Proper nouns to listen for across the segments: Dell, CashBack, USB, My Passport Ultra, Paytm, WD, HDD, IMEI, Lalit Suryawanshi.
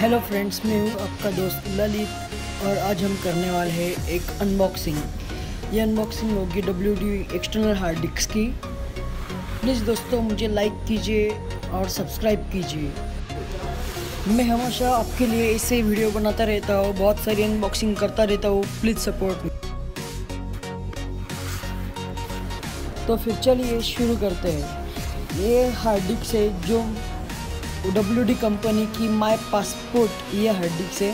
Hello friends, मैं हूँ आपका दोस्त ललित और आज हम करने वाले हैं एक अनबॉक्सिंग। ये अनबॉक्सिंग होगी WD एक्सटर्नल हार्ड डिस्क की। प्लीज़ दोस्तों मुझे लाइक कीजिए और सब्सक्राइब कीजिए। मैं हमेशा आपके लिए ऐसे वीडियो बनाता रहता हूँ, बहुत सारी अनबॉक्सिंग करता रहता हूँ, प्लीज़ सपोर्ट मी। तो फिर चलिए शुरू करते हैं। ये हार्ड डिस्क है जो WD कंपनी की माय पासपोर्ट ये हार्ड डिस्क है।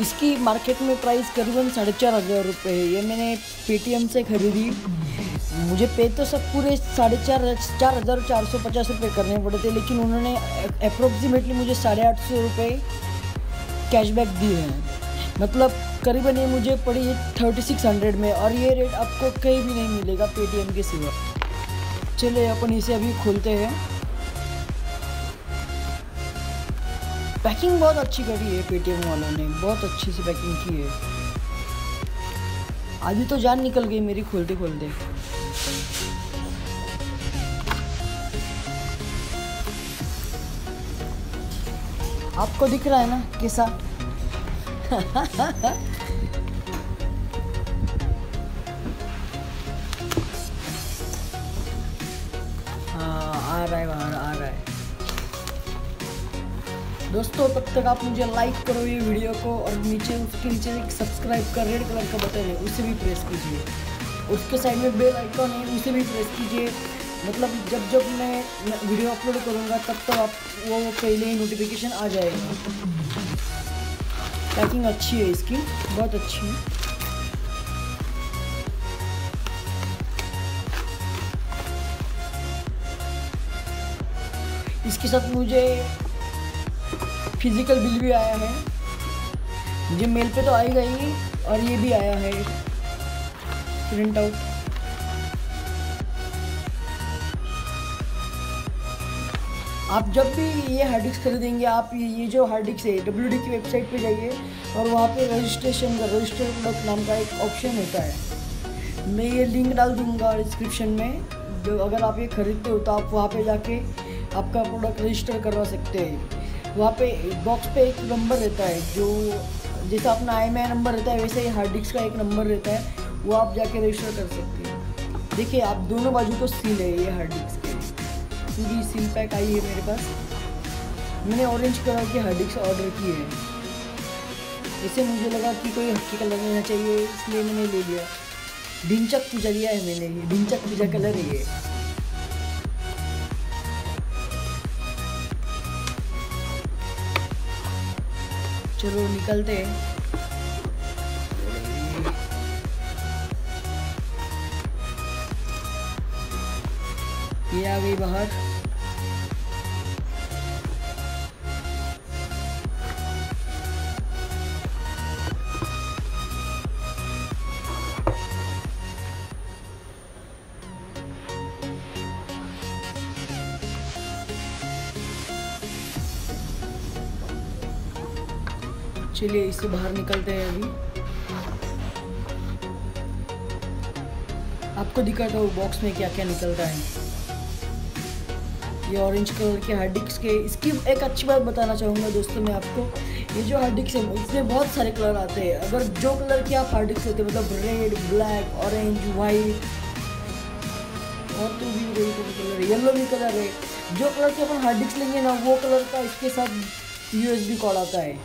इसकी मार्केट में प्राइस करीबन 4500 रुपये है। ये मैंने पेटीएम से खरीदी। मुझे पे तो सब पूरे 4,450 रुपये करने पड़े थे, लेकिन उन्होंने अप्रोक्सीमेटली मुझे 850 रुपये कैशबैक दिए हैं। मतलब करीबन ये मुझे पड़ी 3600 में, और ये रेट आपको कहीं भी नहीं मिलेगा पेटीएम के सिवा। चलिए अपन इसे अभी खोलते हैं। पैकिंग बहुत अच्छी करी है पेटीएम वालों ने, बहुत अच्छी से पैकिंग की है। आधी तो जान निकल गई मेरी खोलते खोलते। आपको दिख रहा है ना कैसा। हाँ, आ रहा है, बाहर आ रहा है। दोस्तों तब तक आप मुझे लाइक करो ये वीडियो को, और नीचे उसके नीचे एक सब्सक्राइब का रेड कलर का बटन है, उसे भी प्रेस कीजिए। उसके साइड में बेल आइकॉन है, उसे भी प्रेस कीजिए। मतलब जब जब मैं वीडियो अपलोड करूँगा तब तक आप वो पहले ही नोटिफिकेशन आ जाएगा। पैकिंग अच्छी है इसकी, बहुत अच्छी है। इसके साथ मुझे फिजिकल बिल भी आया है। मुझे मेल पे तो आई गई, और ये भी आया है प्रिंट आउट। आप जब भी ये हार्ड डिस्क खरीदेंगे, आप ये जो हार्ड डिस्क है WD की वेबसाइट पे जाइए, और वहाँ पे रजिस्ट्रेशन का रजिस्टर प्रोडक्ट नाम का एक ऑप्शन होता है। मैं ये लिंक डाल दूँगा डिस्क्रिप्शन में। जो अगर आप ये खरीदते हो तो आप वहाँ पर जाके आपका प्रोडक्ट रजिस्टर करवा सकते हैं। वहाँ पे बॉक्स पे एक नंबर रहता है, जो जैसा अपना IMEI नंबर रहता है वैसे ही हार्ड डिस्क का एक नंबर रहता है, वो आप जाके रजिस्टर कर सकते हैं। देखिए आप दोनों बाजू को सील है ये हार्ड डिस्क के, क्योंकि सील पैक आई है मेरे पास। मैंने ऑरेंज कलर की हार्ड डिस्क ऑर्डर की है। इसे मुझे लगा कि कोई हल्की कलर लेना चाहिए, इसलिए मैंने ले लिया ढिंचक पूजा लिया है मैंने। ये ढिंचक पूजा कलर है ये। चलो निकलते हैं। ये आ गई बाहर। चलिए इससे बाहर निकलते हैं। अभी आपको दिखाता हूँ बॉक्स में क्या क्या निकलता है। ये ऑरेंज कलर के हार्ड डिस्क के, इसकी एक अच्छी बात बताना चाहूँगा दोस्तों मैं आपको। ये जो हार्ड डिस्क है इसमें बहुत सारे कलर आते हैं। अगर जो कलर के आप हार्ड डिस्क लेते हैं, मतलब रेड, ब्लैक, ऑरेंज, वाइट, और तो भी कलर है, येलो भी कलर है। जो कलर के अपन हार्ड डिस्क लेंगे ना, वो कलर का इसके साथ USB कॉर्ड आता है।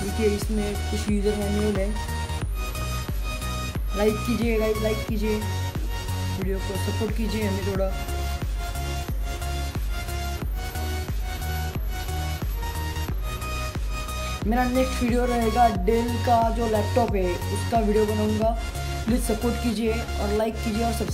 देखिए इसमें कुछ यूज़र मैनुअल है। लाइक कीजिए, लाइक कीजिए वीडियो को, सपोर्ट कीजिए हमें थोड़ा। मेरा नेक्स्ट वीडियो रहेगा डेल का जो लैपटॉप है उसका वीडियो बनाऊंगा। प्लीज़ सपोर्ट कीजिए और लाइक कीजिए और सब्सक्राइब।